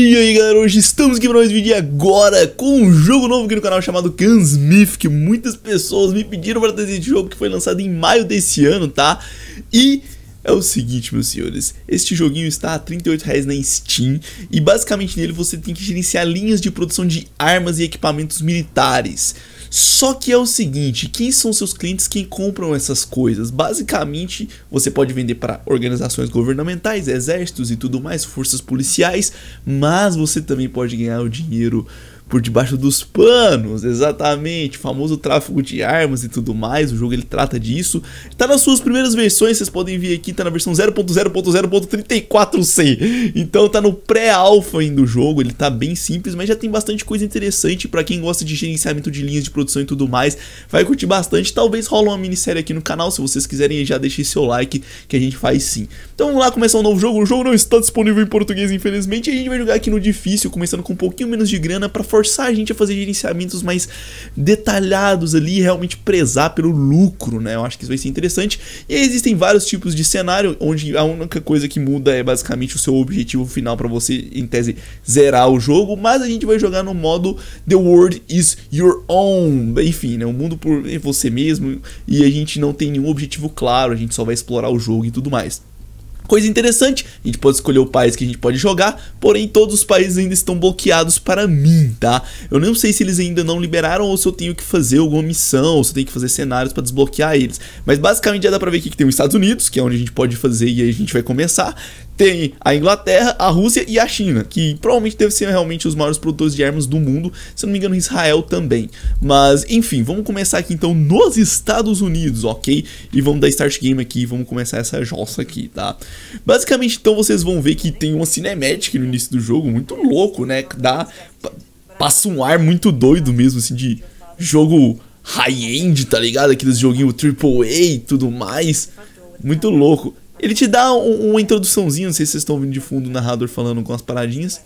E aí galera, hoje estamos aqui para mais um vídeo agora com um jogo novo aqui no canal chamado Gunsmith, que muitas pessoas me pediram para trazer esse jogo, que foi lançado em maio desse ano, tá? E é o seguinte, meus senhores, este joguinho está a R$38 na Steam e basicamente nele você tem que gerenciar linhas de produção de armas e equipamentos militares. Só que é o seguinte, quem são seus clientes, quem compram essas coisas? Basicamente, você pode vender para organizações governamentais, exércitos e tudo mais, forças policiais, mas você também pode ganhar o dinheiro por debaixo dos panos, exatamente, famoso tráfico de armas e tudo mais. O jogo ele trata disso, tá nas suas primeiras versões, vocês podem ver aqui, tá na versão 0.0.0.34c, então tá no pré-alpha ainda o jogo, ele tá bem simples, mas já tem bastante coisa interessante pra quem gosta de gerenciamento de linhas de produção e tudo mais, vai curtir bastante, talvez rola uma minissérie aqui no canal, se vocês quiserem já deixem seu like, que a gente faz sim. Então vamos lá começar um novo jogo, o jogo não está disponível em português infelizmente, e a gente vai jogar aqui no difícil, começando com um pouquinho menos de grana pra forçar a gente a fazer gerenciamentos mais detalhados ali e realmente prezar pelo lucro, né? Eu acho que isso vai ser interessante. E aí existem vários tipos de cenário, onde a única coisa que muda é basicamente o seu objetivo final para você, em tese, zerar o jogo, mas a gente vai jogar no modo The World is Your Own. Enfim, né? O mundo por você mesmo e a gente não tem nenhum objetivo claro, a gente só vai explorar o jogo e tudo mais. Coisa interessante, a gente pode escolher o país que a gente pode jogar, porém todos os países ainda estão bloqueados para mim, tá? Eu não sei se eles ainda não liberaram ou se eu tenho que fazer alguma missão, ou se eu tenho que fazer cenários para desbloquear eles. Mas basicamente já dá pra ver aqui que tem os Estados Unidos, que é onde a gente pode fazer e aí a gente vai começar. Tem a Inglaterra, a Rússia e a China, que provavelmente deve ser realmente os maiores produtores de armas do mundo, se não me engano Israel também. Mas enfim, vamos começar aqui então nos Estados Unidos, ok? E vamos dar start game aqui e vamos começar essa jossa aqui, tá? Basicamente, então, vocês vão ver que tem uma cinemática no início do jogo, muito louco, né? Passa um ar muito doido mesmo, assim, de jogo high-end, tá ligado? Aqueles joguinhos AAA e tudo mais, muito louco. Ele te dá uma introduçãozinha, não sei se vocês estão ouvindo de fundo o narrador falando com as paradinhas.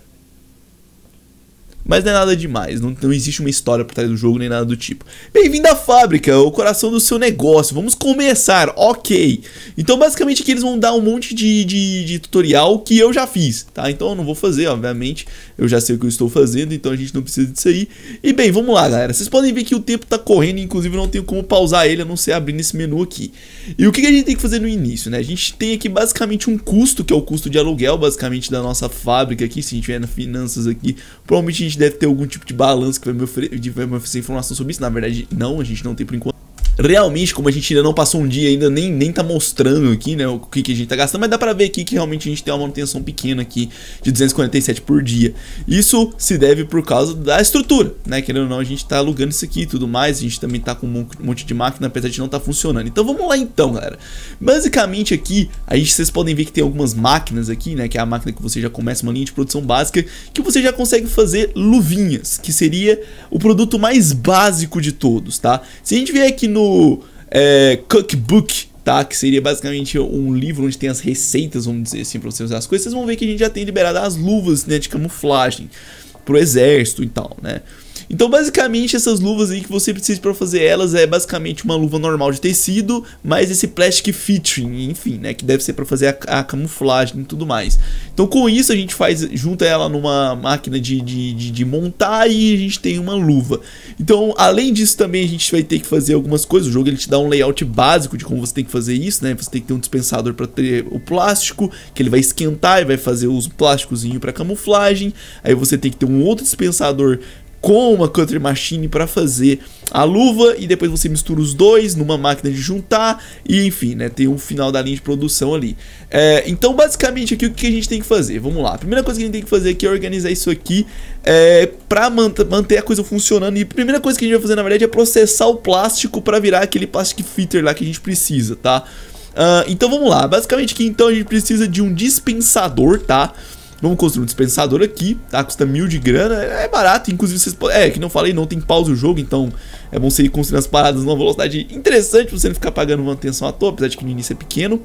Mas não é nada demais, não existe uma história por trás do jogo, nem nada do tipo. Bem-vindo à fábrica, o coração do seu negócio, vamos começar, ok. Então basicamente aqui eles vão dar um monte de tutorial que eu já fiz, tá? Então eu não vou fazer, obviamente, eu já sei o que eu estou fazendo, então a gente não precisa disso aí. E bem, vamos lá galera, vocês podem ver que o tempo tá correndo, inclusive eu não tenho como pausar ele, a não ser abrindo esse menu aqui. E o que a gente tem que fazer no início, né? A gente tem aqui basicamente um custo, que é o custo de aluguel, basicamente da nossa fábrica aqui, se a gente vier na finanças aqui, provavelmente a gente deve ter algum tipo de balanço que vai me oferecer informação sobre isso. Na verdade, não, a gente não tem por enquanto. Realmente, como a gente ainda não passou um dia, ainda nem tá mostrando aqui, né, o que a gente tá gastando, mas dá pra ver aqui que realmente a gente tem uma manutenção pequena aqui de 247 por dia. Isso se deve por causa da estrutura, né, querendo ou não, a gente tá alugando isso aqui e tudo mais, a gente também tá com um monte de máquina, apesar de não tá funcionando. Então vamos lá então, galera. Basicamente aqui, aí vocês podem ver que tem algumas máquinas aqui, né, que é a máquina que você já começa uma linha de produção básica, que você já consegue fazer luvinhas, que seria o produto mais básico de todos, tá? Se a gente vier aqui no cookbook, tá? Que seria basicamente um livro onde tem as receitas, vamos dizer assim, pra você usar as coisas. Vocês vão ver que a gente já tem liberado as luvas, né, de camuflagem pro exército e tal, né? Então basicamente essas luvas aí que você precisa para fazer elas é basicamente uma luva normal de tecido, mas esse plastic featuring, enfim, né, que deve ser para fazer a camuflagem e tudo mais. Então com isso a gente faz, junta ela numa máquina de montar e a gente tem uma luva. Então além disso também a gente vai ter que fazer algumas coisas, o jogo ele te dá um layout básico de como você tem que fazer isso, né, você tem que ter um dispensador para ter o plástico, que ele vai esquentar e vai fazer os plásticozinho para camuflagem, aí você tem que ter um outro dispensador com uma cutting machine para fazer a luva e depois você mistura os dois numa máquina de juntar e enfim, né, tem um final da linha de produção ali. Então basicamente aqui o que a gente tem que fazer, vamos lá, a primeira coisa que a gente tem que fazer aqui é organizar isso aqui para manter a coisa funcionando, e a primeira coisa que a gente vai fazer na verdade é processar o plástico para virar aquele plastic filter lá que a gente precisa, tá? Então vamos lá, basicamente aqui então a gente precisa de um dispensador, tá? Vamos construir um dispensador aqui, tá? Custa 1000 de grana, é barato, inclusive vocês podem... que não falei, não tem pausa o jogo, então é bom você ir construindo as paradas numa velocidade interessante pra você não ficar pagando manutenção à toa, apesar de que no início é pequeno.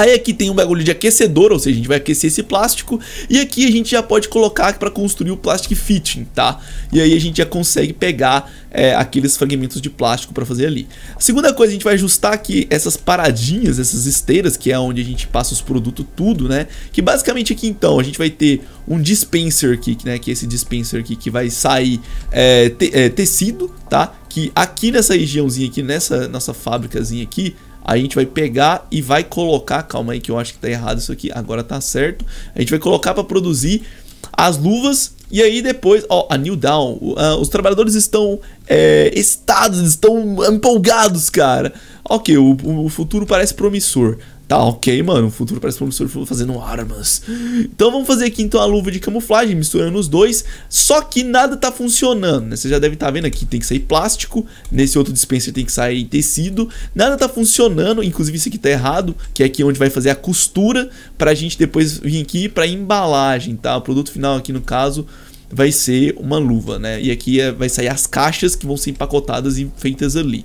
Aí aqui tem um bagulho de aquecedor, ou seja, a gente vai aquecer esse plástico. E aqui a gente já pode colocar para construir o plastic fitting, tá? E aí a gente já consegue pegar aqueles fragmentos de plástico para fazer ali. A segunda coisa, a gente vai ajustar aqui essas paradinhas, essas esteiras, que é onde a gente passa os produtos tudo, né? Que basicamente aqui então a gente vai ter um dispenser aqui, né? Que é esse dispenser aqui que vai sair tecido, tá? Que aqui nessa regiãozinha aqui, nessa nossa fábricazinha aqui, a gente vai pegar e vai colocar, calma aí que eu acho que tá errado isso aqui, agora tá certo. A gente vai colocar para produzir as luvas. E aí depois, ó, a New Dawn, os trabalhadores estão excitados, estão empolgados, cara. Ok, o futuro parece promissor. Tá, ok, mano, o futuro parece promissor fazendo armas. Então vamos fazer aqui então a luva de camuflagem, misturando os dois. Só que nada tá funcionando, né? Você já deve estar vendo aqui, tem que sair plástico. Nesse outro dispenser tem que sair tecido. Nada tá funcionando, inclusive isso aqui tá errado, que é aqui onde vai fazer a costura, pra gente depois vir aqui pra embalagem, tá? O produto final aqui no caso vai ser uma luva, né? E aqui vai sair as caixas que vão ser empacotadas e feitas ali.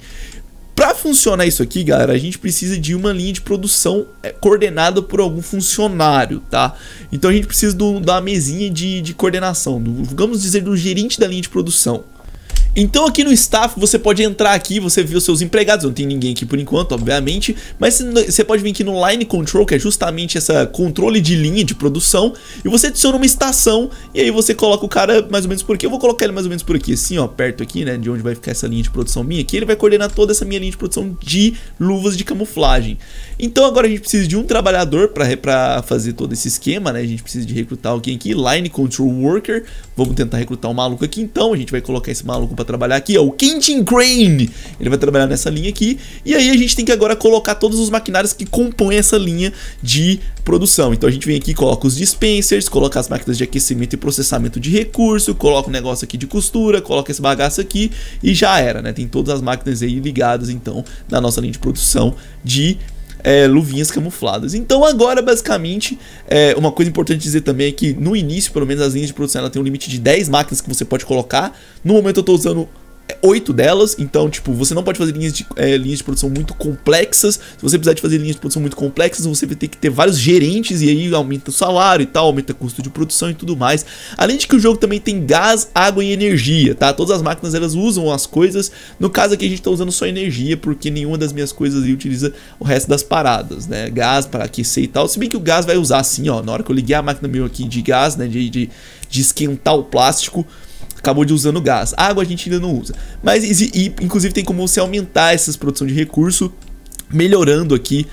Para funcionar isso aqui, galera, a gente precisa de uma linha de produção coordenada por algum funcionário, tá? Então a gente precisa da mesinha de coordenação, vamos dizer, do gerente da linha de produção. Então aqui no staff você pode entrar aqui, você vê os seus empregados, não tem ninguém aqui por enquanto, obviamente. Mas você pode vir aqui no line control, que é justamente essa controle de linha de produção. E você adiciona uma estação e aí você coloca o cara mais ou menos por aqui. Eu vou colocar ele mais ou menos por aqui, assim ó, perto aqui, né, de onde vai ficar essa linha de produção minha aqui. Ele vai coordenar toda essa minha linha de produção de luvas de camuflagem. Então agora a gente precisa de um trabalhador pra fazer todo esse esquema, né. A gente precisa de recrutar alguém aqui, line control worker. Vamos tentar recrutar um maluco aqui então, a gente vai colocar esse maluco pra trabalhar aqui, ó, o Quentin Crane. Ele vai trabalhar nessa linha aqui. E aí a gente tem que agora colocar todos os maquinários que compõem essa linha de produção. Então a gente vem aqui, coloca os dispensers, coloca as máquinas de aquecimento e processamento de recurso, coloca o negócio aqui de costura, coloca esse bagaço aqui e já era, né? Tem todas as máquinas aí ligadas então na nossa linha de produção de luvinhas camufladas. Então agora basicamente uma coisa importante dizer também é que no início, pelo menos, as linhas de produção ela tem um limite de 10 máquinas que você pode colocar. No momento eu tô usando 8 delas, então tipo, você não pode fazer linhas de produção muito complexas. Se você precisar de fazer linhas de produção muito complexas, você vai ter que ter vários gerentes e aí aumenta o salário e tal, aumenta o custo de produção e tudo mais. Além de que o jogo também tem gás, água e energia, tá? Todas as máquinas elas usam as coisas, no caso aqui a gente tá usando só energia, porque nenhuma das minhas coisas aí utiliza o resto das paradas, né? Gás para aquecer e tal, se bem que o gás vai usar assim, ó, na hora que eu liguei a máquina meu aqui de gás, né, de esquentar o plástico, acabou de usando gás. A água a gente ainda não usa. Mas inclusive tem como você aumentar essas produções de recurso, melhorando aqui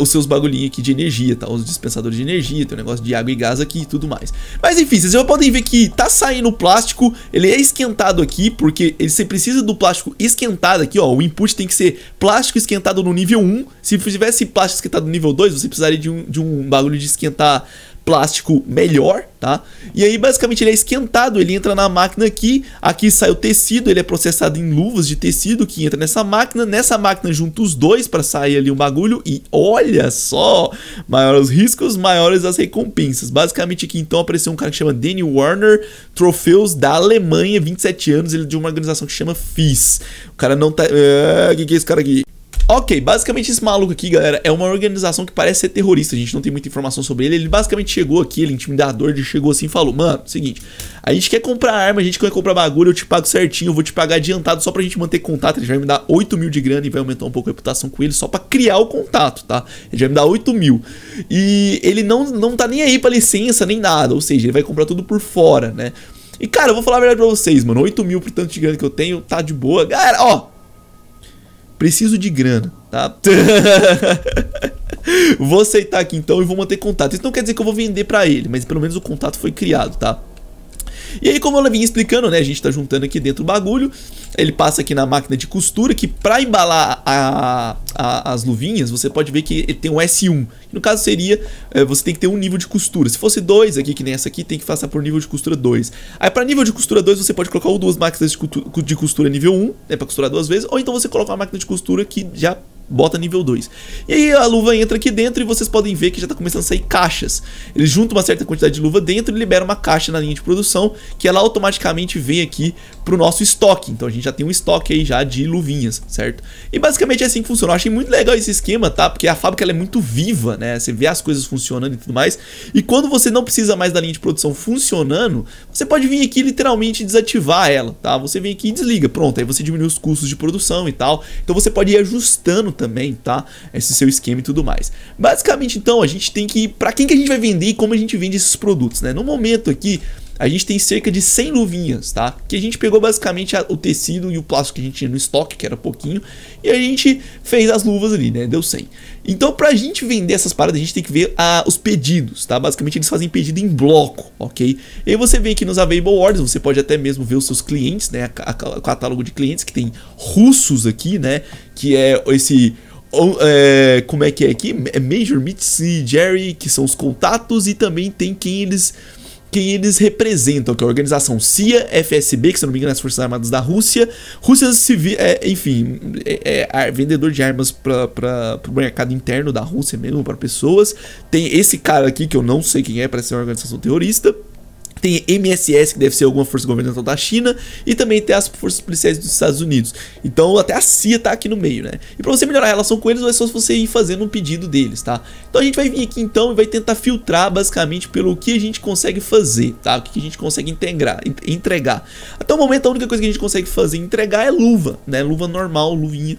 os seus bagulhinhos aqui de energia, tá? Os dispensadores de energia, tem um negócio de água e gás aqui e tudo mais. Mas enfim, vocês já podem ver que tá saindo o plástico, ele é esquentado aqui, porque você precisa do plástico esquentado aqui, ó. O input tem que ser plástico esquentado no nível 1. Se tivesse plástico esquentado no nível 2, você precisaria de um bagulho de esquentar plástico melhor, tá? E aí basicamente ele é esquentado, ele entra na máquina aqui, aqui sai o tecido, ele é processado em luvas de tecido que entra nessa máquina junta os dois para sair ali um bagulho e olha só, maiores os riscos, maiores as recompensas. Basicamente aqui então apareceu um cara que chama Danny Warner, troféus da Alemanha, 27 anos, ele é de uma organização que chama FIS. O cara não tá... que é esse cara aqui? Ok, basicamente esse maluco aqui, galera, é uma organização que parece ser terrorista, a gente não tem muita informação sobre ele. Ele basicamente chegou aqui, ele intimidador, ele chegou assim e falou: mano, seguinte, a gente quer comprar arma, a gente quer comprar bagulho, eu te pago certinho, eu vou te pagar adiantado só pra gente manter contato. Ele vai me dar 8 mil de grana e vai aumentar um pouco a reputação com ele só pra criar o contato, tá? Ele vai me dar 8 mil. E ele não tá nem aí pra licença, nem nada, ou seja, ele vai comprar tudo por fora, né? E cara, eu vou falar a verdade pra vocês, mano, 8 mil pro tanto de grana que eu tenho, tá de boa. Galera, ó, preciso de grana, tá? Vou aceitar aqui então e vou manter contato. Isso não quer dizer que eu vou vender pra ele, mas pelo menos o contato foi criado, tá? E aí, como eu vinha explicando, né, a gente tá juntando aqui dentro o bagulho. Ele passa aqui na máquina de costura, que pra embalar as luvinhas, você pode ver que ele tem um S1. No caso seria, você tem que ter um nível de costura. Se fosse 2 aqui, que nem essa aqui, tem que passar por nível de costura 2. Aí pra nível de costura 2, você pode colocar ou duas máquinas de costura nível 1, né, pra costurar duas vezes. Ou então você coloca uma máquina de costura que já bota nível 2. E aí a luva entra aqui dentro e vocês podem ver que já está começando a sair caixas. Eles juntam uma certa quantidade de luva dentro e liberam uma caixa na linha de produção, que ela automaticamente vem aqui pro nosso estoque. Então a gente já tem um estoque aí já de luvinhas, certo? E basicamente é assim que funciona. Eu achei muito legal esse esquema, tá? Porque a fábrica ela é muito viva, né? Você vê as coisas funcionando e tudo mais. E quando você não precisa mais da linha de produção funcionando, você pode vir aqui e literalmente desativar ela, tá? Você vem aqui e desliga, pronto. Aí você diminui os custos de produção e tal. Então você pode ir ajustando também, tá? Esse seu esquema e tudo mais. Basicamente, então, a gente tem que... Pra quem que a gente vai vender e como a gente vende esses produtos, né? No momento aqui... A gente tem cerca de 100 luvinhas, tá? Que a gente pegou basicamente o tecido e o plástico que a gente tinha no estoque, que era pouquinho, e a gente fez as luvas ali, né? Deu 100. Então, pra gente vender essas paradas, a gente tem que ver os pedidos, tá? Basicamente, eles fazem pedido em bloco, ok? E aí você vem aqui nos Available Orders, você pode até mesmo ver os seus clientes, né? O catálogo de clientes, que tem russos aqui, né? Que é esse... como é que é aqui? Major, Mitzi, Jerry, que são os contatos, e também tem quem eles representam, que é a organização CIA, FSB, que se não me engano é as Forças Armadas da Rússia, Civil, enfim, vendedor de armas para o mercado interno da Rússia mesmo, para pessoas. Tem esse cara aqui, que eu não sei quem é, parece ser uma organização terrorista. Tem MSS, que deve ser alguma força governamental da China, e também tem as forças policiais dos Estados Unidos. Então até a CIA tá aqui no meio, né? E pra você melhorar a relação com eles, é só você ir fazendo um pedido deles, tá? Então a gente vai vir aqui então e vai tentar filtrar basicamente pelo que a gente consegue fazer, tá? O que a gente consegue entregar. Até o momento a única coisa que a gente consegue fazer e entregar é luva, né? Luva normal, luvinha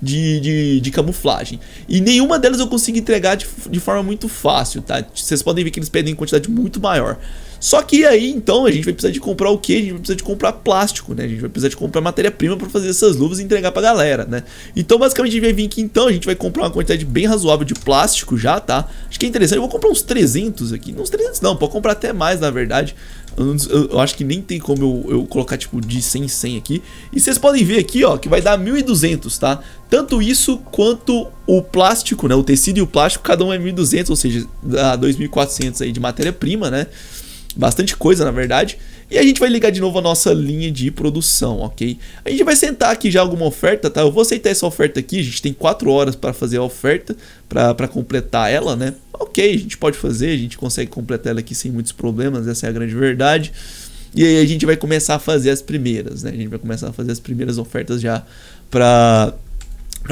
de camuflagem. E nenhuma delas eu consigo entregar de forma muito fácil, tá? Vocês podem ver que eles pedem quantidade muito maior. Só que aí, então, a gente vai precisar de comprar o quê? A gente vai precisar de comprar plástico, né? A gente vai precisar de comprar matéria-prima para fazer essas luvas e entregar pra galera, né? Então, basicamente, a gente vai vir aqui, então, a gente vai comprar uma quantidade bem razoável de plástico já, tá? Acho que é interessante, eu vou comprar uns 300 aqui. Não, uns 300 não, pode comprar até mais, na verdade. Eu acho que nem tem como eu colocar, tipo, de 100 em 100 aqui. E vocês podem ver aqui, ó, que vai dar 1.200, tá? Tanto isso quanto o plástico, né? O tecido e o plástico, cada um é 1.200, ou seja, dá 2.400 aí de matéria-prima, né? Bastante coisa, na verdade. E a gente vai ligar de novo a nossa linha de produção, ok? A gente vai sentar aqui já alguma oferta, tá? Eu vou aceitar essa oferta aqui. A gente tem 4 horas para fazer a oferta, para completar ela, né? Ok, a gente pode fazer, a gente consegue completar ela aqui sem muitos problemas, essa é a grande verdade. E aí a gente vai começar a fazer as primeiras, né? A gente vai começar a fazer as primeiras ofertas já para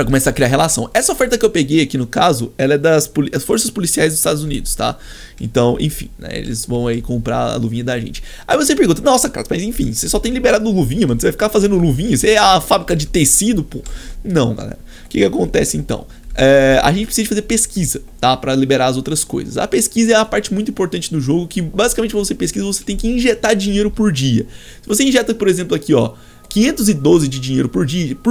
começar a criar relação. Essa oferta que eu peguei aqui, no caso, ela é das forças policiais dos Estados Unidos, tá? Então, enfim, né, eles vão aí comprar a luvinha da gente. Aí você pergunta, nossa, cara, mas enfim, você só tem liberado luvinha, mano, você vai ficar fazendo luvinha, você é a fábrica de tecido, pô. Não, galera. O que acontece, então? A gente precisa fazer pesquisa, tá? Pra liberar as outras coisas. A pesquisa é a parte muito importante do jogo, que basicamente quando você pesquisa, você tem que injetar dinheiro por dia. Se você injeta, por exemplo, aqui, ó, 512 de dinheiro por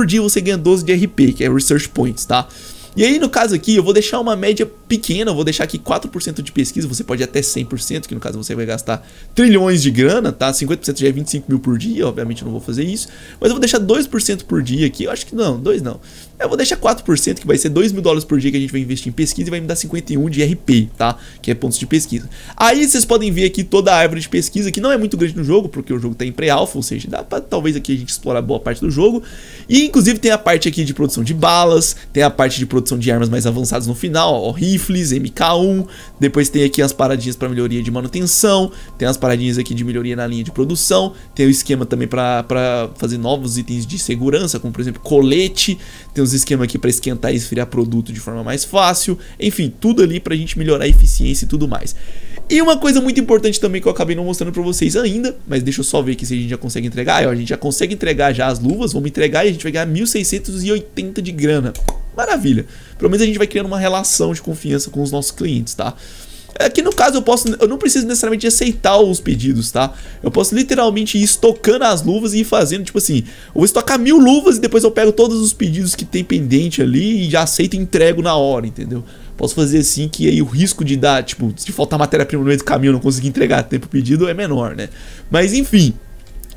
dia você ganha 12 de RP, que é Research Points, tá? E aí no caso aqui eu vou deixar uma média pequena, eu vou deixar aqui 4% de pesquisa, você pode ir até 100%, que no caso você vai gastar trilhões de grana, tá? 50% já é 25 mil por dia, obviamente eu não vou fazer isso, mas eu vou deixar 2% por dia aqui, eu acho que não, 2 não. Eu vou deixar 4%, que vai ser 2 mil dólares por dia que a gente vai investir em pesquisa e vai me dar 51 de RP, tá? Que é pontos de pesquisa. Aí vocês podem ver aqui toda a árvore de pesquisa, que não é muito grande no jogo, porque o jogo tá em pré-alpha, ou seja, dá pra talvez aqui a gente explorar boa parte do jogo. E inclusive tem a parte aqui de produção de balas, tem a parte de produção de armas mais avançadas no final, ó, rifles, MK1, depois tem aqui as paradinhas pra melhoria de manutenção, tem as paradinhas aqui de melhoria na linha de produção, tem o esquema também pra fazer novos itens de segurança, como por exemplo colete, tem os esquema aqui para esquentar e esfriar produto de forma mais fácil, enfim, tudo ali pra gente melhorar a eficiência e tudo mais. E uma coisa muito importante também que eu acabei não mostrando pra vocês ainda, mas deixa eu só ver aqui se a gente já consegue entregar. Aí, ó, a gente já consegue entregar já as luvas, vamos entregar e a gente vai ganhar 1.680 de grana. Maravilha, pelo menos a gente vai criando uma relação de confiança com os nossos clientes, tá? Aqui no caso eu não preciso necessariamente aceitar os pedidos, tá? Eu posso literalmente ir estocando as luvas e ir fazendo, tipo assim, eu vou estocar 1000 luvas e depois eu pego todos os pedidos que tem pendente ali e já aceito e entrego na hora, entendeu? Posso fazer assim, que aí o risco de dar, tipo, se faltar matéria-prima no meio do caminho eu não conseguir entregar a tempo pedido é menor, né? Mas enfim...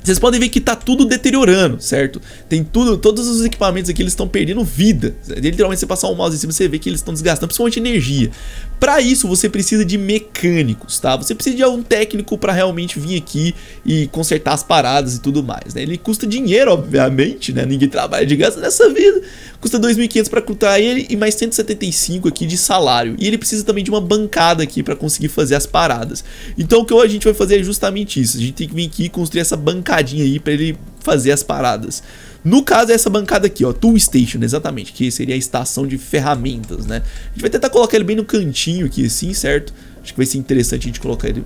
Vocês podem ver que tá tudo deteriorando, certo? Tem tudo, todos os equipamentos aqui eles estão perdendo vida. Literalmente você passar um mouse em cima, você vê que eles estão desgastando, principalmente energia. Pra isso você precisa de mecânicos, tá? Você precisa de algum técnico pra realmente vir aqui e consertar as paradas e tudo mais, né? Ele custa dinheiro, obviamente, né? Ninguém trabalha de graça nessa vida. Custa 2.500 pra recrutar ele e mais 175 aqui de salário. E ele precisa também de uma bancada aqui pra conseguir fazer as paradas. Então o que a gente vai fazer é justamente isso. A gente tem que vir aqui e construir essa bancadinha aí pra ele fazer as paradas. No caso é essa bancada aqui, ó, Tool Station, exatamente, que seria a estação de ferramentas, né? A gente vai tentar colocar ele bem no cantinho aqui assim, certo? Acho que vai ser interessante a gente colocar ele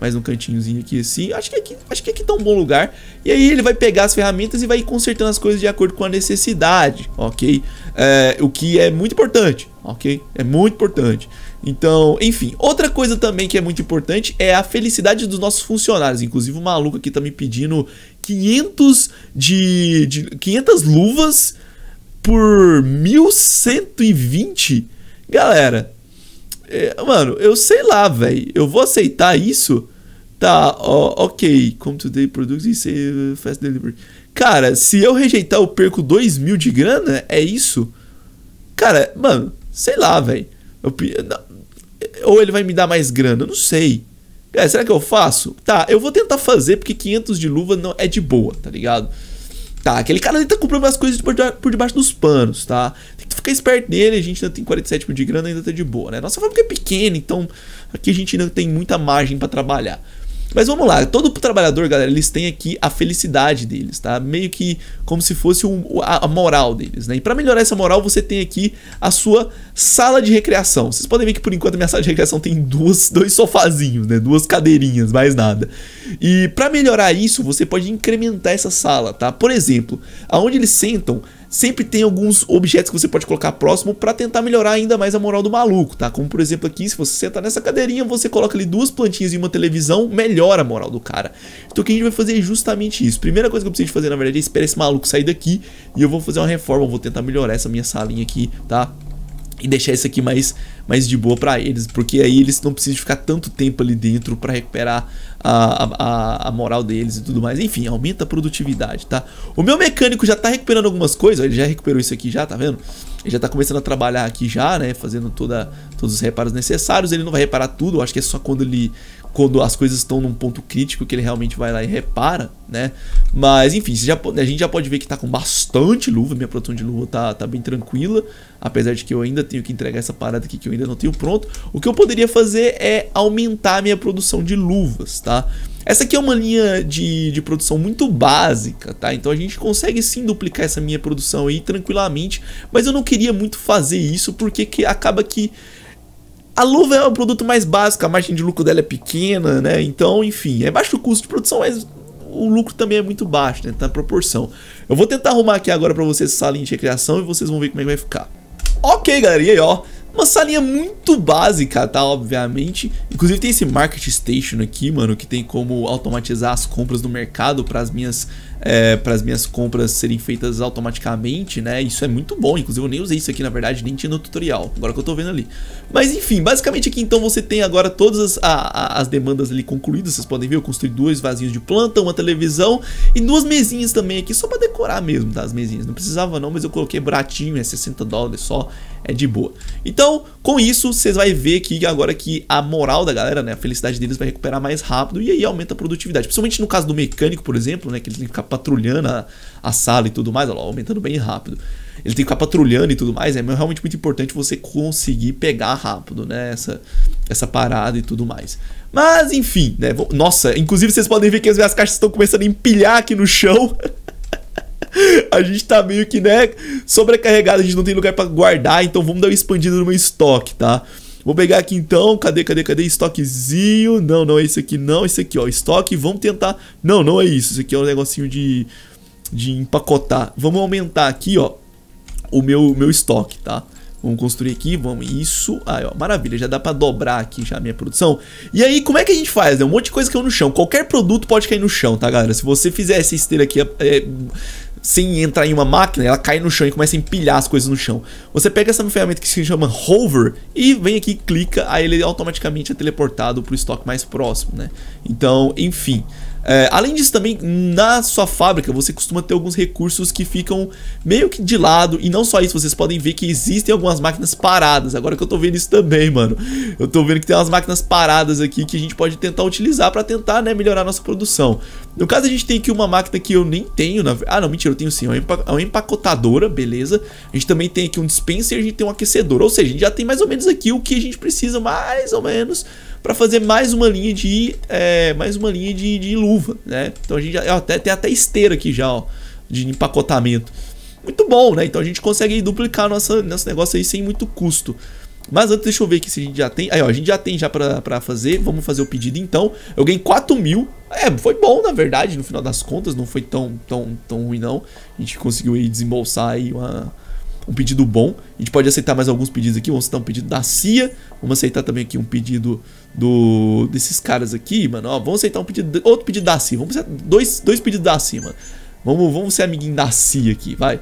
mais um cantinhozinho aqui assim. Acho que aqui tá um bom lugar. E aí ele vai pegar as ferramentas e vai consertando as coisas de acordo com a necessidade, ok? O que é muito importante, ok? É muito importante. Então, enfim, outra coisa também que é muito importante é a felicidade dos nossos funcionários. Inclusive o maluco aqui tá me pedindo 500 luvas por 1120. Galera, mano, eu sei lá, velho. Eu vou aceitar isso? Tá, ó, ok. Como today produtos e save fast delivery. Cara, se eu rejeitar eu perco 2.000 de grana? É isso? Cara, mano, sei lá, velho. Ou ele vai me dar mais grana, eu não sei. Cara, será que eu faço? Tá, eu vou tentar fazer porque 500 de luva não é de boa, tá ligado? Tá, aquele cara ali tá comprando as coisas por debaixo dos panos, tá? Tem que ficar esperto nele, a gente ainda tem 47 de grana, ainda tá de boa, né? Nossa fábrica é pequena, então aqui a gente ainda tem muita margem pra trabalhar. Mas vamos lá, todo trabalhador, galera, eles têm aqui a felicidade deles, tá? Meio que como se fosse a moral deles, né? E pra melhorar essa moral, você tem aqui a sua sala de recreação. Vocês podem ver que por enquanto a minha sala de recreação tem dois sofazinhos, né? Duas cadeirinhas, mais nada. E pra melhorar isso, você pode incrementar essa sala, tá? Por exemplo, aonde eles sentam, sempre tem alguns objetos que você pode colocar próximo pra tentar melhorar ainda mais a moral do maluco, tá? Como por exemplo aqui, se você sentar nessa cadeirinha, você coloca ali duas plantinhas e uma televisão, melhora a moral do cara. Então o que a gente vai fazer é justamente isso. Primeira coisa que eu preciso fazer, na verdade, é esperar esse maluco sair daqui e eu vou fazer uma reforma, eu vou tentar melhorar essa minha salinha aqui, tá? E deixar isso aqui mais de boa pra eles, porque aí eles não precisam ficar tanto tempo ali dentro pra recuperar a moral deles e tudo mais. Enfim, aumenta a produtividade, tá? O meu mecânico já tá recuperando algumas coisas, ó, ele já recuperou isso aqui já, tá vendo? Ele já tá começando a trabalhar aqui já, né? Fazendo todos os reparos necessários. Ele não vai reparar tudo, eu acho que é só quando as coisas estão num ponto crítico que ele realmente vai lá e repara, né? Mas enfim, a gente já pode ver que tá com bastante luva. Minha produção de luva tá bem tranquila, apesar de que eu ainda tenho que entregar essa parada aqui que eu ainda não tenho pronto. O que eu poderia fazer é aumentar a minha produção de luvas, tá? Essa aqui é uma linha de produção muito básica, tá? Então a gente consegue sim duplicar essa minha produção aí tranquilamente, mas eu não queria muito fazer isso porque acaba que a luva é um produto mais básico, a margem de lucro dela é pequena, né? Então, enfim, é baixo o custo de produção, mas o lucro também é muito baixo, né? Tá na proporção. Eu vou tentar arrumar aqui agora pra vocês essa salinha de recreação e vocês vão ver como é que vai ficar. Ok, galera, e aí, ó, uma salinha muito básica, tá? Obviamente. Inclusive tem esse Market Station aqui, mano, que tem como automatizar as compras do mercado para as minhas compras serem feitas automaticamente, né? Isso é muito bom. Inclusive eu nem usei isso aqui, na verdade, nem tinha no tutorial. Agora que eu tô vendo ali. Mas enfim, basicamente aqui então você tem agora todas as demandas ali concluídas. Vocês podem ver, eu construí dois vasinhos de planta, uma televisão e duas mesinhas também aqui, só pra decorar mesmo, tá? As mesinhas não precisava não, mas eu coloquei baratinho, é 60 dólares só, é de boa. Então, com isso, vocês vão ver que agora que a moral da galera, né, a felicidade deles vai recuperar mais rápido e aí aumenta a produtividade. Principalmente no caso do mecânico, por exemplo, né, que ele tem que ficar patrulhando a sala e tudo mais, olha lá, aumentando bem rápido. Ele tem que ficar patrulhando e tudo mais, é realmente muito importante você conseguir pegar rápido, né, essa parada e tudo mais. Mas, enfim, né, nossa, inclusive vocês podem ver que as minhas caixas estão começando a empilhar aqui no chão. A gente tá meio que, né, sobrecarregado, a gente não tem lugar pra guardar, então vamos dar uma expandida no meu estoque, tá? Vou pegar aqui então, cadê, estoquezinho, não, esse aqui não, esse aqui, ó, estoque, vamos tentar, não é isso, isso aqui é um negocinho de empacotar, vamos aumentar aqui, ó, o meu estoque, tá? Vamos construir aqui, vamos, isso, aí ó, maravilha, já dá pra dobrar aqui já a minha produção. E aí, como é que a gente faz, né? Um monte de coisa caiu no chão, qualquer produto pode cair no chão, tá galera? Se você fizer essa esteira aqui, sem entrar em uma máquina, ela cai no chão e começa a empilhar as coisas no chão. Você pega essa ferramenta que se chama Hover e vem aqui e clica, aí ele automaticamente é teleportado pro estoque mais próximo, né? Então, enfim, Além disso também, na sua fábrica você costuma ter alguns recursos que ficam meio que de lado. E não só isso, vocês podem ver que existem algumas máquinas paradas. Agora que eu tô vendo isso também, mano, eu tô vendo que tem umas máquinas paradas aqui que a gente pode tentar utilizar pra tentar, né, melhorar a nossa produção. No caso, a gente tem aqui uma máquina que eu nem tenho na... Ah, não, mentira, eu tenho sim, é uma empacotadora, beleza. A gente também tem aqui um dispenser, a gente tem um aquecedor. Ou seja, a gente já tem mais ou menos aqui o que a gente precisa, mais ou menos, pra fazer mais uma linha de... mais uma linha de luva, né? Então a gente já... tem até esteira aqui já, ó, de empacotamento. Muito bom, né? Então a gente consegue aí duplicar nosso negócio aí sem muito custo. Mas antes, deixa eu ver aqui se a gente já tem. Aí, ó, a gente já tem já pra fazer. Vamos fazer o pedido então. Eu ganhei 4.000. Foi bom, na verdade, no final das contas. Não foi tão ruim, não. A gente conseguiu aí desembolsar aí um pedido bom. A gente pode aceitar mais alguns pedidos aqui. Vamos aceitar um pedido da CIA. Vamos aceitar também aqui um pedido desses caras aqui, mano. Ó, vamos aceitar um pedido, outro pedido da CIA. Vamos aceitar dois pedidos da CIA, mano. Vamos ser amiguinho da CIA aqui, vai.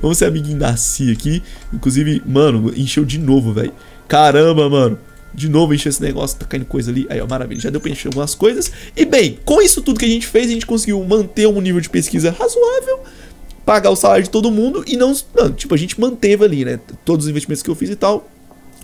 Vamos ser amiguinho da CIA aqui. Inclusive, mano, encheu de novo, velho. Caramba, mano. De novo encheu esse negócio, tá caindo coisa ali. Aí, ó, maravilha, já deu pra encher algumas coisas. E bem, com isso tudo que a gente fez, a gente conseguiu manter um nível de pesquisa razoável, pagar o salário de todo mundo. E não, tipo, a gente manteve ali, né, todos os investimentos que eu fiz e tal,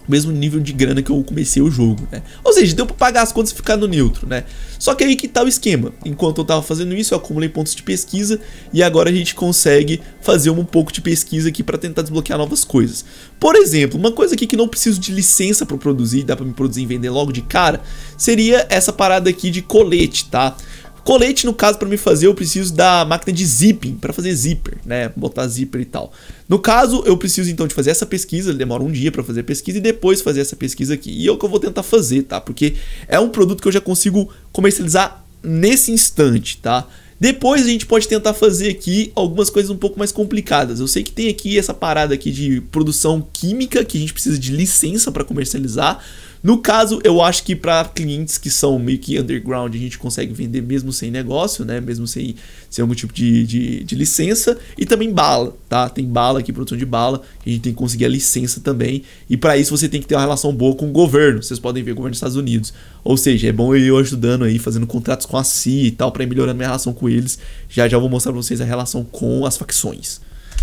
mesmo nível de grana que eu comecei o jogo, né? Ou seja, deu pra pagar as contas e ficar no neutro, né? Só que aí que tá o esquema. Enquanto eu tava fazendo isso, eu acumulei pontos de pesquisa. E agora a gente consegue fazer um pouco de pesquisa aqui pra tentar desbloquear novas coisas. Por exemplo, uma coisa aqui que não preciso de licença pra produzir, dá pra me produzir e vender logo de cara, seria essa parada aqui de colete, tá? Colete, no caso, pra me fazer, eu preciso da máquina de zipping, pra fazer zíper, né? Botar zíper e tal. No caso, eu preciso, então, de fazer essa pesquisa. Demora um dia pra fazer a pesquisa e depois fazer essa pesquisa aqui. E é o que eu vou tentar fazer, tá? Porque é um produto que eu já consigo comercializar nesse instante, tá? Depois a gente pode tentar fazer aqui algumas coisas um pouco mais complicadas. Eu sei que tem aqui essa parada aqui de produção química, que a gente precisa de licença pra comercializar. No caso, eu acho que para clientes que são meio que underground, a gente consegue vender mesmo sem negócio, né? Mesmo sem algum tipo de licença. E também bala, tá? Tem bala aqui, produção de bala. A gente tem que conseguir a licença também. E para isso você tem que ter uma relação boa com o governo. Vocês podem ver o governo dos Estados Unidos. Ou seja, é bom eu ajudando aí, fazendo contratos com a CIA e tal, para ir melhorando minha relação com eles. Já já vou mostrar para vocês a relação com as facções.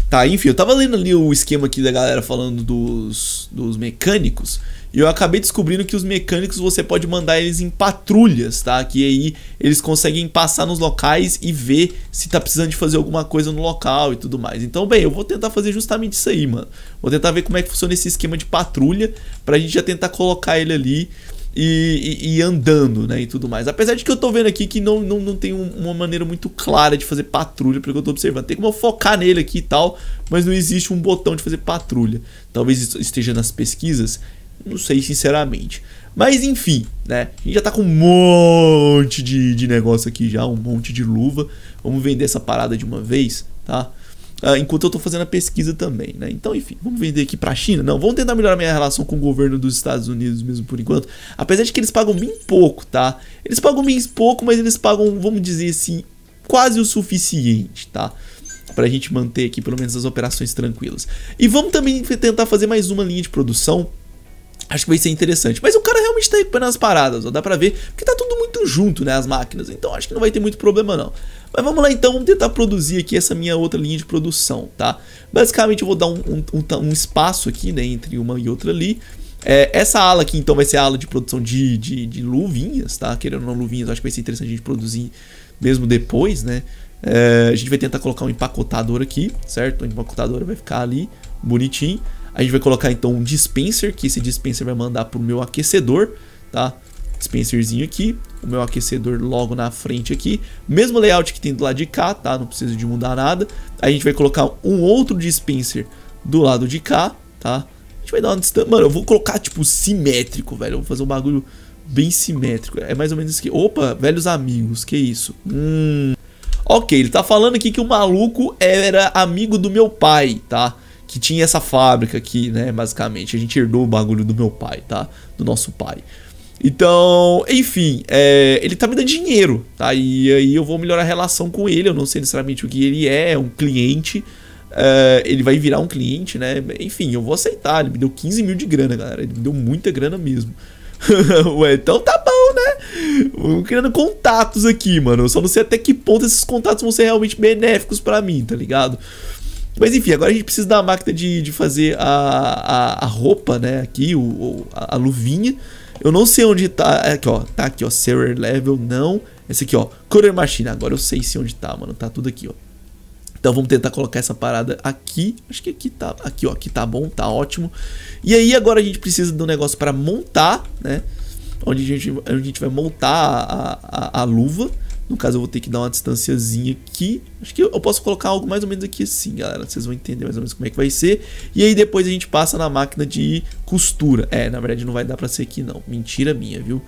Tá, enfim, eu tava lendo ali o esquema aqui da galera falando dos mecânicos. E eu acabei descobrindo que os mecânicos você pode mandar eles em patrulhas, tá? Que aí eles conseguem passar nos locais e ver se tá precisando de fazer alguma coisa no local e tudo mais. Então, bem, eu vou tentar fazer justamente isso aí, mano. Vou tentar ver como é que funciona esse esquema de patrulha pra gente já tentar colocar ele ali e andando, né, e tudo mais. Apesar de que eu tô vendo aqui que não tem uma maneira muito clara de fazer patrulha, pelo que eu tô observando. Tem como eu focar nele aqui e tal, mas não existe um botão de fazer patrulha. Talvez esteja nas pesquisas, não sei sinceramente. Mas enfim, né, a gente já tá com um monte de negócio aqui já, um monte de luva. Vamos vender essa parada de uma vez, tá? Enquanto eu tô fazendo a pesquisa também, né? Então, enfim, vamos vender aqui pra China? Não, vamos tentar melhorar minha relação com o governo dos Estados Unidos mesmo por enquanto. Apesar de que eles pagam bem pouco, tá? Eles pagam bem pouco, mas eles pagam, vamos dizer assim, quase o suficiente, tá? Pra gente manter aqui pelo menos as operações tranquilas. E vamos também tentar fazer mais uma linha de produção. Acho que vai ser interessante. Mas o cara realmente tá recuperando as paradas, ó. Dá pra ver, porque tá tudo muito junto, né, as máquinas. Então acho que não vai ter muito problema, não. Mas vamos lá, então. Vamos tentar produzir aqui essa minha outra linha de produção, tá? Basicamente eu vou dar um espaço aqui, né, entre uma e outra ali. Essa ala aqui, então, vai ser a ala de produção de luvinhas, tá? Querendo ou não, luvinhas, acho que vai ser interessante a gente produzir mesmo depois, né? A gente vai tentar colocar um empacotador aqui, certo? O empacotador vai ficar ali, bonitinho. A gente vai colocar então um dispenser, que esse dispenser vai mandar pro meu aquecedor, tá? Dispenserzinho aqui, o meu aquecedor logo na frente aqui. Mesmo layout que tem do lado de cá, tá? Não precisa de mudar nada. A gente vai colocar um outro dispenser do lado de cá, tá? A gente vai dar uma distância... Mano, eu vou colocar tipo simétrico, velho. Eu vou fazer um bagulho bem simétrico. É mais ou menos isso aqui. Opa, velhos amigos, que isso? Ok, ele tá falando aqui que o maluco era amigo do meu pai, tá? Que tinha essa fábrica aqui, né, basicamente. A gente herdou o bagulho do meu pai, tá? Do nosso pai. Então, enfim, ele tá me dando dinheiro, tá? E aí eu vou melhorar a relação com ele. Eu não sei necessariamente o que ele é um cliente. Ele vai virar um cliente, né? Enfim, eu vou aceitar. Ele me deu 15.000 de grana, galera. Ele me deu muita grana mesmo. Ué, então tá bom. né? Vamos criando contatos aqui, mano. Eu só não sei até que ponto esses contatos vão ser realmente benéficos pra mim, tá ligado? Mas enfim, agora a gente precisa da máquina de fazer a roupa, né? Aqui, a luvinha. Eu não sei onde tá. Aqui, ó. Tá aqui, ó. Server level, não. Esse aqui, ó. Courier Machine. Agora eu sei sim onde tá, mano. Tá tudo aqui, ó. Então vamos tentar colocar essa parada aqui. Acho que aqui tá. Aqui, ó. Aqui tá bom, tá ótimo. E aí agora a gente precisa de um negócio pra montar, né? Onde a gente vai montar a luva. No caso eu vou ter que dar uma distanciazinha aqui. Acho que eu posso colocar algo mais ou menos aqui assim, galera. Vocês vão entender mais ou menos como é que vai ser. E aí depois a gente passa na máquina de costura. É, na verdade não vai dar pra ser aqui não. Mentira minha, viu?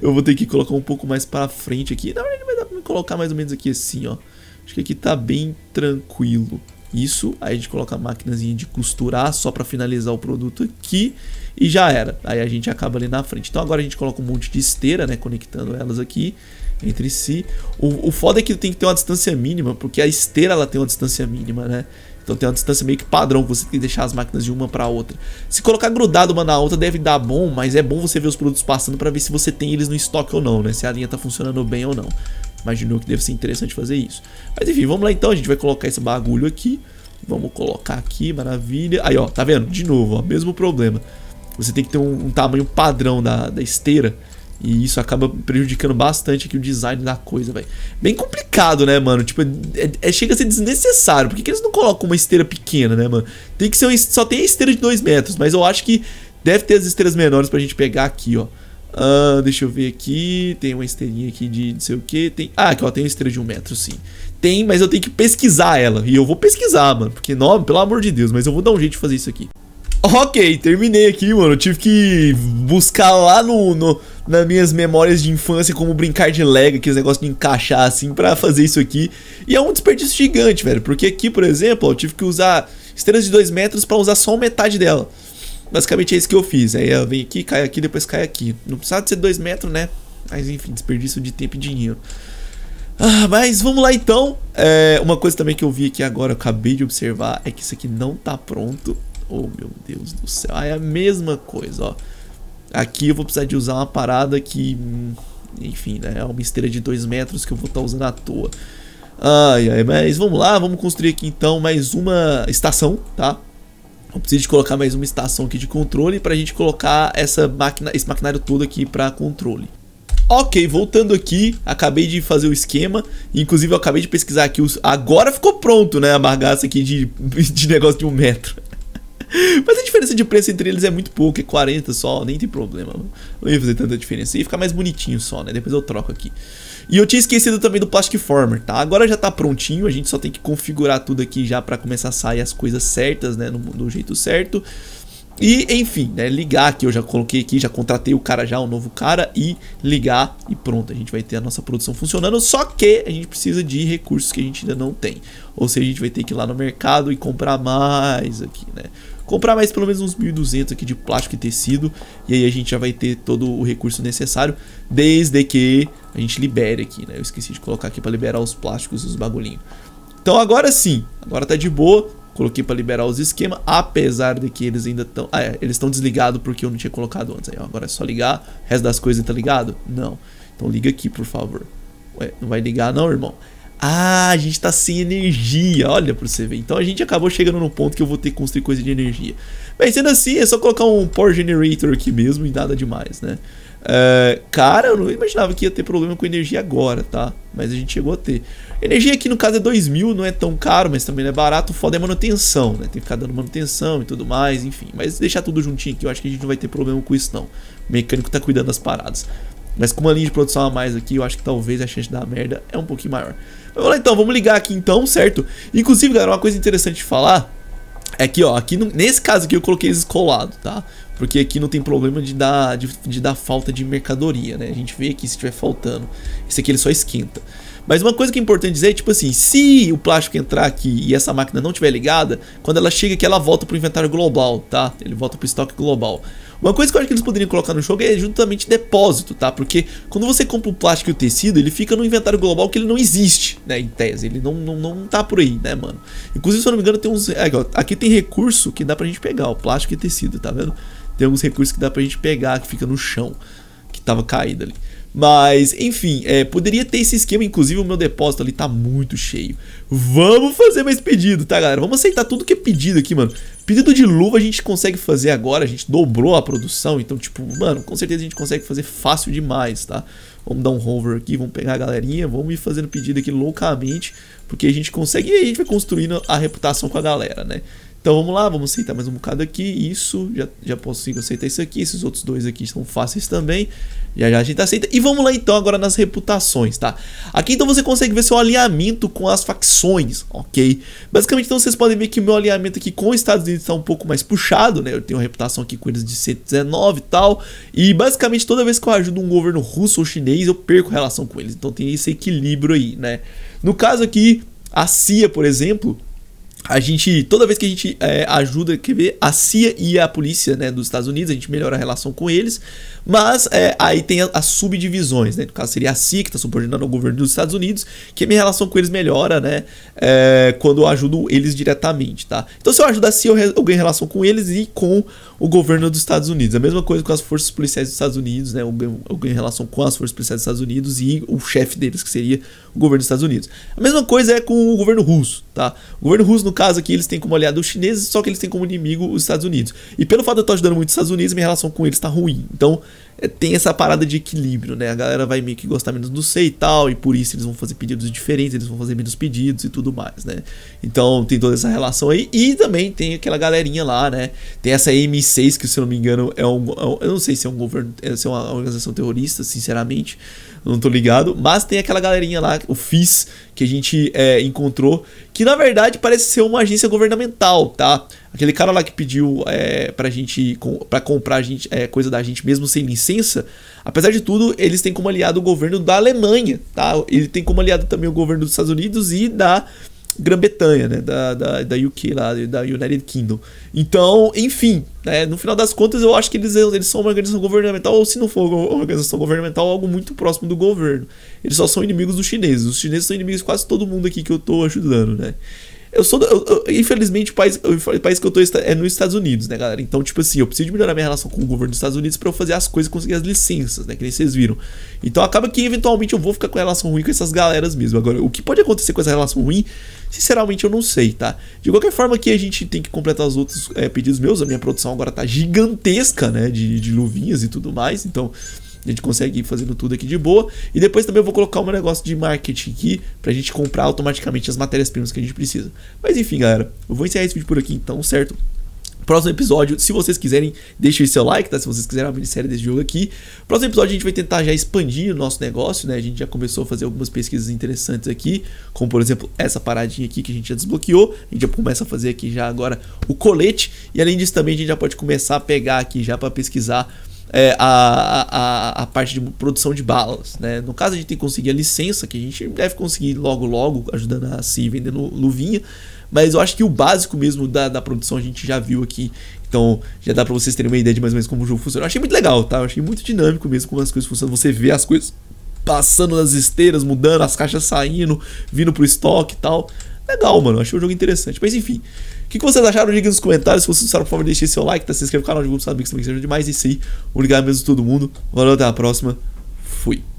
Eu vou ter que colocar um pouco mais pra frente aqui. Na verdade vai dar pra me colocar mais ou menos aqui assim, ó. Acho que aqui tá bem tranquilo. Isso, aí a gente coloca a maquinazinha de costurar só pra finalizar o produto aqui. E já era, aí a gente acaba ali na frente. Então agora a gente coloca um monte de esteira, né, conectando elas aqui entre si. O foda é que tem que ter uma distância mínima, porque a esteira ela tem uma distância mínima, né. Então tem uma distância meio que padrão, que você tem que deixar as máquinas de uma pra outra. Se colocar grudado uma na outra deve dar bom, mas é bom você ver os produtos passando pra ver se você tem eles no estoque ou não, né, se a linha tá funcionando bem ou não. Imaginou que deve ser interessante fazer isso. Mas enfim, vamos lá então, a gente vai colocar esse bagulho aqui. Vamos colocar aqui, maravilha. Aí ó, tá vendo? De novo, ó, mesmo problema. Você tem que ter um tamanho padrão da esteira. E isso acaba prejudicando bastante aqui o design da coisa, velho. Bem complicado, né, mano? Tipo, chega a ser desnecessário. Por que eles não colocam uma esteira pequena, né, mano? Tem que ser só tem a esteira de 2 metros. Mas eu acho que deve ter as esteiras menores pra gente pegar aqui, ó. Deixa eu ver aqui. Tem uma esteirinha aqui de não sei o que. Tem... Ah, aqui, ó, tem uma esteira de 1 metro, sim. Tem, mas eu tenho que pesquisar ela. E eu vou pesquisar, mano. Porque, não, pelo amor de Deus, mas eu vou dar um jeito de fazer isso aqui. Ok, terminei aqui, mano. Eu tive que buscar lá nas minhas memórias de infância como brincar de Lego, aqueles negócios de encaixar assim pra fazer isso aqui. E é um desperdício gigante, velho. Porque aqui, por exemplo, ó, eu tive que usar esteiras de 2 metros pra usar só metade dela. Basicamente é isso que eu fiz. Aí ela vem aqui, cai aqui, depois cai aqui. Não precisava de ser 2 metros, né? Mas enfim, desperdício de tempo e dinheiro. Mas vamos lá então. Uma coisa também que eu vi aqui agora, eu acabei de observar, é que isso aqui não tá pronto. Oh meu Deus do céu. É a mesma coisa, ó. Aqui eu vou precisar de usar uma parada que... Enfim, né? É uma esteira de 2 metros que eu vou estar usando à toa. Ai, ai, mas vamos lá. Vamos construir aqui então mais uma estação, tá? Eu preciso de colocar mais uma estação aqui de controle pra gente colocar esse maquinário todo aqui pra controle. Ok, voltando aqui, acabei de fazer o esquema. Inclusive eu acabei de pesquisar aqui Agora ficou pronto, né, a bagaça aqui de negócio de 1 metro. Mas a diferença de preço entre eles é muito pouco, é 40 só, nem tem problema. Não ia fazer tanta diferença, ia ficar mais bonitinho só, né, depois eu troco aqui. E eu tinha esquecido também do Plastic Former, tá? Agora já tá prontinho, a gente só tem que configurar tudo aqui já pra começar a sair as coisas certas, né? Do jeito certo. E, enfim, né? Ligar aqui, eu já coloquei aqui, já contratei o cara já, o novo cara. E ligar e pronto, a gente vai ter a nossa produção funcionando. Só que a gente precisa de recursos que a gente ainda não tem. Ou seja, a gente vai ter que ir lá no mercado e comprar mais aqui, né? Comprar mais pelo menos uns 1.200 aqui de plástico e tecido. E aí a gente já vai ter todo o recurso necessário. Desde que a gente libere aqui, né? Eu esqueci de colocar aqui pra liberar os plásticos e os bagulhinhos. Então agora sim, agora tá de boa. Coloquei pra liberar os esquemas. Apesar de que eles ainda estão... eles estão desligados porque eu não tinha colocado antes. Aí, ó, agora é só ligar. O resto das coisas tá ligado? Não. Então liga aqui, por favor. Ué, não vai ligar não, irmão? Ah, a gente tá sem energia, olha pra você ver. Então a gente acabou chegando no ponto que eu vou ter que construir coisa de energia. Mas sendo assim, é só colocar um power generator aqui mesmo e nada demais, né? Cara, eu não imaginava que ia ter problema com energia agora, tá? Mas a gente chegou a ter. Energia aqui no caso é 2.000, não é tão caro, mas também não é barato. O foda é manutenção, né? Tem que ficar dando manutenção e tudo mais, enfim. Mas deixar tudo juntinho aqui, eu acho que a gente não vai ter problema com isso não. O mecânico tá cuidando das paradas. Mas com uma linha de produção a mais aqui, eu acho que talvez a chance da merda é um pouquinho maior. Mas vamos lá então, vamos ligar aqui então, certo? Inclusive, galera, uma coisa interessante de falar é que, ó, aqui nesse caso aqui eu coloquei eles colados, tá? Porque aqui não tem problema de dar falta de mercadoria, né? A gente vê aqui se estiver faltando. Esse aqui ele só esquenta. Mas uma coisa que é importante dizer é, tipo assim, se o plástico entrar aqui e essa máquina não estiver ligada, quando ela chega aqui ela volta pro inventário global, tá? Ele volta pro estoque global. Uma coisa que eu acho que eles poderiam colocar no jogo é justamente depósito, tá? Porque quando você compra o plástico e o tecido, ele fica no inventário global que ele não existe, né? Em tese, ele não tá por aí, né, mano? Inclusive, se eu não me engano, tem uns... Aqui tem recurso que dá pra gente pegar, o plástico e tecido, tá vendo? Tem alguns recursos que dá pra gente pegar, que fica no chão. tava caída ali. Mas, enfim, poderia ter esse esquema. Inclusive, o meu depósito ali tá muito cheio. Vamos fazer mais pedido, tá, galera? Vamos aceitar tudo que é pedido aqui, mano. Pedido de luva a gente consegue fazer agora. A gente dobrou a produção. Então, tipo, mano, com certeza a gente consegue fazer fácil demais, tá? Vamos dar um hover aqui, vamos pegar a galerinha. Vamos ir fazendo pedido aqui loucamente, porque a gente consegue, e aí a gente vai construindo a reputação com a galera, né? Então vamos lá, vamos aceitar mais um bocado aqui. Isso, já consigo aceitar isso aqui. Esses outros dois aqui são fáceis também. Já a gente aceita. E vamos lá então agora nas reputações, tá? Aqui então você consegue ver seu alinhamento com as facções, ok? Basicamente então vocês podem ver que o meu alinhamento aqui com os Estados Unidos está um pouco mais puxado, né? Eu tenho uma reputação aqui com eles de 119 e tal. E basicamente toda vez que eu ajudo um governo russo ou chinês, eu perco relação com eles. Então tem esse equilíbrio aí, né? No caso aqui, a CIA, por exemplo... A gente, toda vez que a gente ajuda, quer ver, a CIA e a polícia, né, dos Estados Unidos, a gente melhora a relação com eles. Mas aí tem as subdivisões, né? No caso seria a CIA, que está subordinando ao governo dos Estados Unidos, que a minha relação com eles melhora, né, quando eu ajudo eles diretamente, tá? Então se eu ajudar a CIA, eu ganho relação com eles e com o governo dos Estados Unidos. A mesma coisa com as forças policiais dos Estados Unidos, né? Eu ganho relação com as forças policiais dos Estados Unidos e o chefe deles, que seria o governo dos Estados Unidos. A mesma coisa é com o governo russo, tá? O governo russo, no caso aqui, eles têm como aliado os chineses, só que eles têm como inimigo os Estados Unidos. E pelo fato de eu estar ajudando muito os Estados Unidos, minha relação com eles tá ruim. Então tem essa parada de equilíbrio, né? A galera vai meio que gostar menos do sei e tal, e por isso eles vão fazer pedidos diferentes, eles vão fazer menos pedidos e tudo mais, né? Então tem toda essa relação aí. E também tem aquela galerinha lá, né? Tem essa M6, que se eu não me engano eu não sei se é um governo, se é uma organização terrorista, sinceramente não tô ligado, mas tem aquela galerinha lá, o FIS, que a gente encontrou, que na verdade parece ser uma agência governamental, tá? Aquele cara lá que pediu pra gente, pra comprar coisa da gente mesmo sem licença, apesar de tudo, eles têm como aliado o governo da Alemanha, tá? Ele tem como aliado também o governo dos Estados Unidos e da Grã-Bretanha, né? Da UK lá, da United Kingdom. Então, enfim, né? No final das contas, eu acho que eles são uma organização governamental, ou se não for uma organização governamental, algo muito próximo do governo. Eles só são inimigos dos chineses. Os chineses são inimigos de quase todo mundo aqui que eu tô ajudando, né? Infelizmente, o país que eu tô é nos Estados Unidos, né, galera? Então, tipo assim, eu preciso de melhorar minha relação com o governo dos Estados Unidos pra eu fazer as coisas e conseguir as licenças, né? Que nem vocês viram. Então, acaba que, eventualmente, eu vou ficar com a relação ruim com essas galeras mesmo. Agora, o que pode acontecer com essa relação ruim, sinceramente, eu não sei, tá? De qualquer forma, aqui a gente tem que completar os outros pedidos meus. A minha produção agora tá gigantesca, né? De luvinhas e tudo mais, então... A gente consegue ir fazendo tudo aqui de boa. E depois também eu vou colocar um negócio de marketing aqui pra gente comprar automaticamente as matérias-primas que a gente precisa. Mas enfim, galera, eu vou encerrar esse vídeo por aqui então, certo? Próximo episódio, se vocês quiserem, deixem o seu like, tá? Se vocês quiserem a minissérie desse jogo aqui. Próximo episódio a gente vai tentar já expandir o nosso negócio, né? A gente já começou a fazer algumas pesquisas interessantes aqui, como por exemplo essa paradinha aqui que a gente já desbloqueou. A gente já começa a fazer aqui já agora o colete. E além disso também a gente já pode começar a pegar aqui já pra pesquisar a parte de produção de balas, né? No caso a gente tem que conseguir a licença, que a gente deve conseguir logo ajudando a se vendendo luvinha. Mas eu acho que o básico mesmo da produção a gente já viu aqui. Então já dá pra vocês terem uma ideia de mais ou menos como o jogo funciona. Eu achei muito legal, tá? Eu achei muito dinâmico mesmo como as coisas funcionam. Você vê as coisas passando nas esteiras, mudando, as caixas saindo, vindo pro estoque e tal. Legal, mano, achei o jogo interessante. Mas enfim, o que vocês acharam? Diga nos comentários. Se vocês gostaram, por favor, deixem seu like, tá? Se inscreve no canal de grupo, sabe que também ajuda demais. É isso aí, obrigado mesmo a todo mundo. Valeu, até a próxima. Fui.